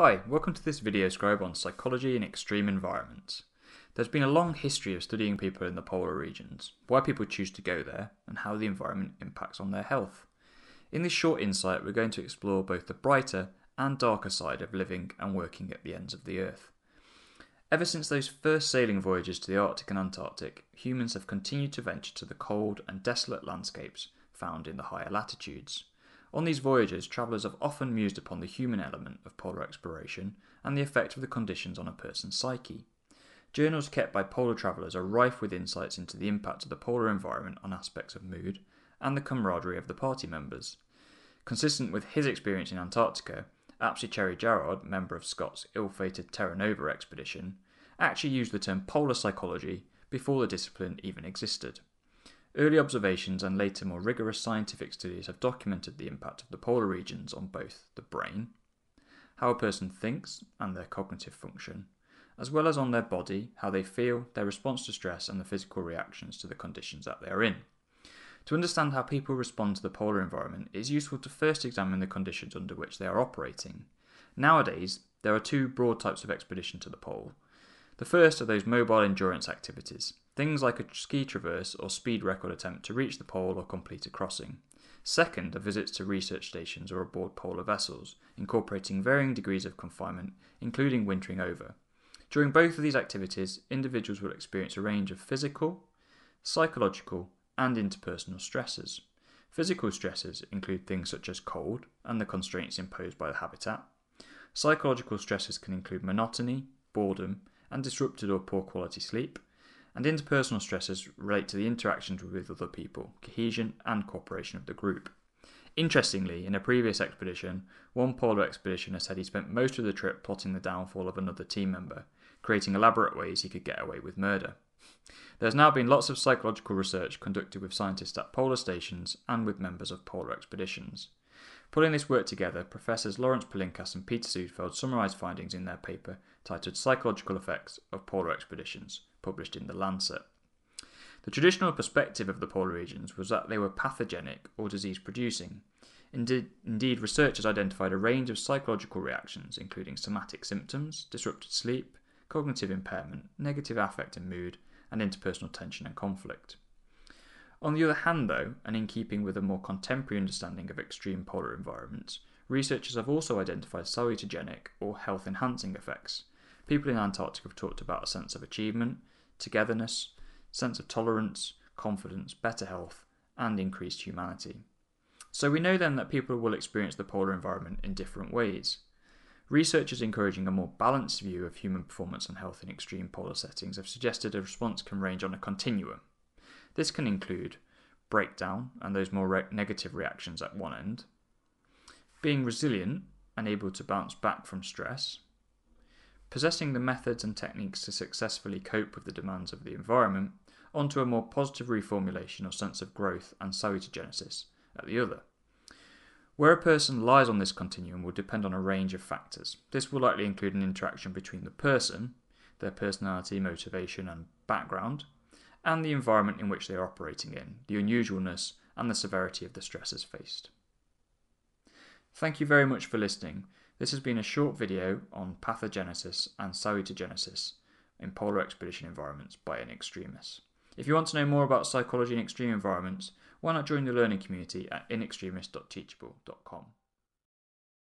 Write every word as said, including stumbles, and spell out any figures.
Hi, welcome to this video scribe on psychology in extreme environments. There's been a long history of studying people in the polar regions, why people choose to go there, and how the environment impacts on their health. In this short insight, we're going to explore both the brighter and darker side of living and working at the ends of the Earth. Ever since those first sailing voyages to the Arctic and Antarctic, humans have continued to venture to the cold and desolate landscapes found in the higher latitudes. On these voyages, travellers have often mused upon the human element of polar exploration and the effect of the conditions on a person's psyche. Journals kept by polar travellers are rife with insights into the impact of the polar environment on aspects of mood and the camaraderie of the party members. Consistent with his experience in Antarctica, Apsley Cherry-Garrard, member of Scott's ill-fated Terra Nova expedition, actually used the term polar psychology before the discipline even existed. Early observations and later more rigorous scientific studies have documented the impact of the polar regions on both the brain, how a person thinks and their cognitive function, as well as on their body, how they feel, their response to stress and the physical reactions to the conditions that they are in. To understand how people respond to the polar environment, it is useful to first examine the conditions under which they are operating. Nowadays, there are two broad types of expedition to the pole. The first are those mobile endurance activities, things like a ski traverse or speed record attempt to reach the pole or complete a crossing. Second are visits to research stations or aboard polar vessels, incorporating varying degrees of confinement, including wintering over. During both of these activities, individuals will experience a range of physical, psychological, and interpersonal stresses. Physical stresses include things such as cold and the constraints imposed by the habitat. Psychological stresses can include monotony, boredom, and disrupted or poor quality sleep. And interpersonal stresses relate to the interactions with other people, cohesion and cooperation of the group. Interestingly, in a previous expedition, one polar expeditioner said he spent most of the trip plotting the downfall of another team member, creating elaborate ways he could get away with murder. There's now been lots of psychological research conducted with scientists at polar stations and with members of polar expeditions. Pulling this work together, Professors Lawrence Palinkas and Peter Sudfeld summarised findings in their paper titled Psychological Effects of Polar Expeditions, published in The Lancet. The traditional perspective of the polar regions was that they were pathogenic or disease-producing. Indeed, indeed, researchers identified a range of psychological reactions, including somatic symptoms, disrupted sleep, cognitive impairment, negative affect and mood, and interpersonal tension and conflict. On the other hand, though, and in keeping with a more contemporary understanding of extreme polar environments, researchers have also identified salutogenic or health-enhancing effects. People in Antarctica have talked about a sense of achievement, togetherness, sense of tolerance, confidence, better health, and increased humanity. So we know then that people will experience the polar environment in different ways. Research is encouraging a more balanced view of human performance and health in extreme polar settings have suggested a response can range on a continuum. This can include breakdown and those more re- negative reactions at one end, being resilient and able to bounce back from stress, possessing the methods and techniques to successfully cope with the demands of the environment, onto a more positive reformulation or sense of growth and salutogenesis at the other. Where a person lies on this continuum will depend on a range of factors. This will likely include an interaction between the person, their personality, motivation and background, and the environment in which they are operating in, the unusualness and the severity of the stresses faced. Thank you very much for listening. This has been a short video on pathogenesis and salutogenesis in polar expedition environments by Inextremis. If you want to know more about psychology in extreme environments, why not join the learning community at inextremis dot teachable dot com.